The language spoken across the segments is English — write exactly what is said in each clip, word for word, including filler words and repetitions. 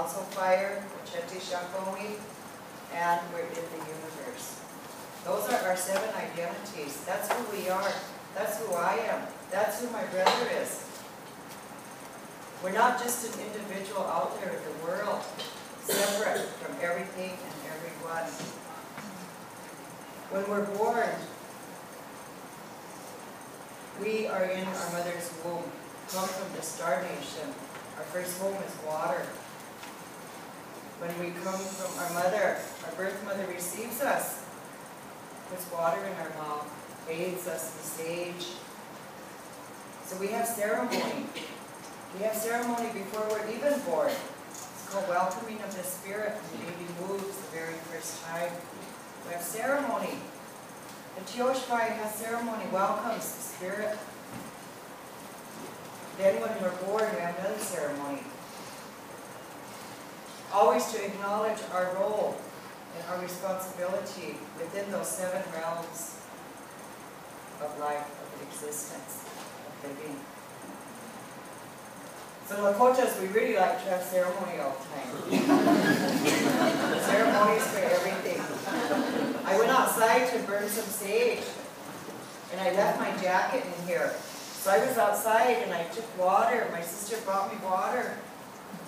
also fire, we're Chetshakomi, and we're in the universe. Those are our seven identities. That's who we are. That's who I am. That's who my brother is. We're not just an individual out there in the world, separate from everything and everyone. When we're born, we are in our mother's womb, come from the star nation. Our first womb is water. When we come from our mother, our birth mother receives us, puts water in our mouth, bathes us in sage. So we have ceremony. We have ceremony before we're even born. It's called welcoming of the spirit when the baby moves the very first time. We have ceremony. The Tiyoshpaye has ceremony, welcomes the spirit. Then when we're born, we have another ceremony. Always to acknowledge our role and our responsibility within those seven realms of life, of existence, of living. So Lakotas, we really like to have ceremony all the time. Ceremonies for everything. I went outside to burn some sage, and I left my jacket in here. So I was outside, and I took water. My sister brought me water.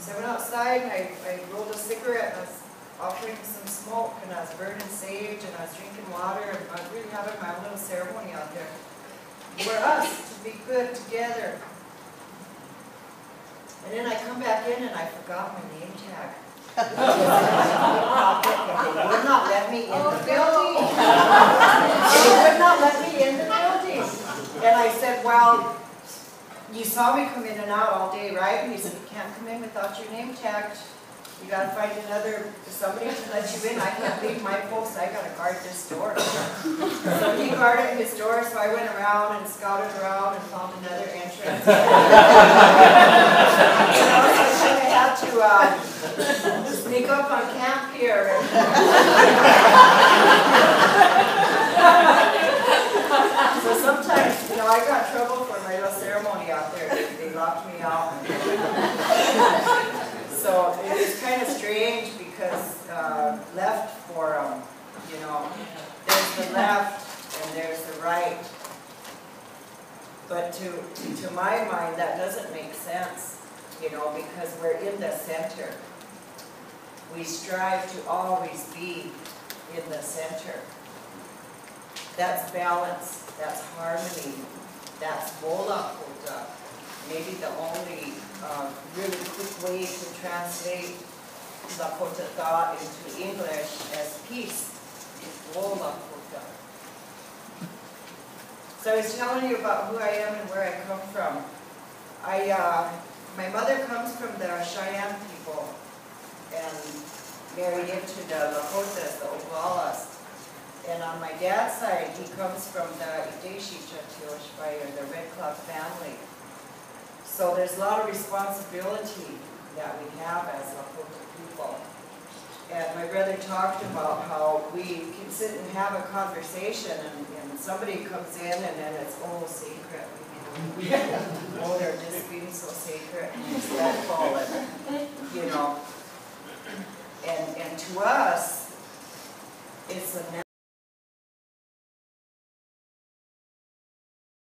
So I went outside, and I, I rolled a cigarette, and I was offering some smoke, and I was burning sage, and I was drinking water, and I was really having my own little ceremony out there. For us to be good together. And then I come back in and I forgot my name tag. They would not let me in the building. They would not let me in the building. And I said, well, you saw me come in and out all day, right? And he said, you can't come in without your name tag. You got to find another, somebody to let you in. I can't leave my post. I got to guard this door. So he guarded his door, so I went around and scouted around and found another entrance. You know, so I kind of had to uh, sneak up on camp here. So sometimes, you know, I got trouble for my little ceremony out there. They locked me out. So it's kind of strange because uh, left forum, you know, there's the left and there's the right. But to, to my mind, that doesn't make sense, you know, because we're in the center. We strive to always be in the center. That's balance, that's harmony, that's Wolakota. Maybe the only uh, really quick way to translate Lakota into English as peace is Wolakota. So I was telling you about who I am and where I come from. I, uh, my mother comes from the Cheyenne people and married into the Lakotas, the Oglalas. And on my dad's side, he comes from the Ideshi Shatiosh or the Red Cloud family. So there's a lot of responsibility that we have as Lakota people. And my brother talked about how we can sit and have a conversation and, and somebody comes in and then it's, oh, sacred. You know? Oh, they're just being so sacred and respectful and, you know. And, and to us, it's a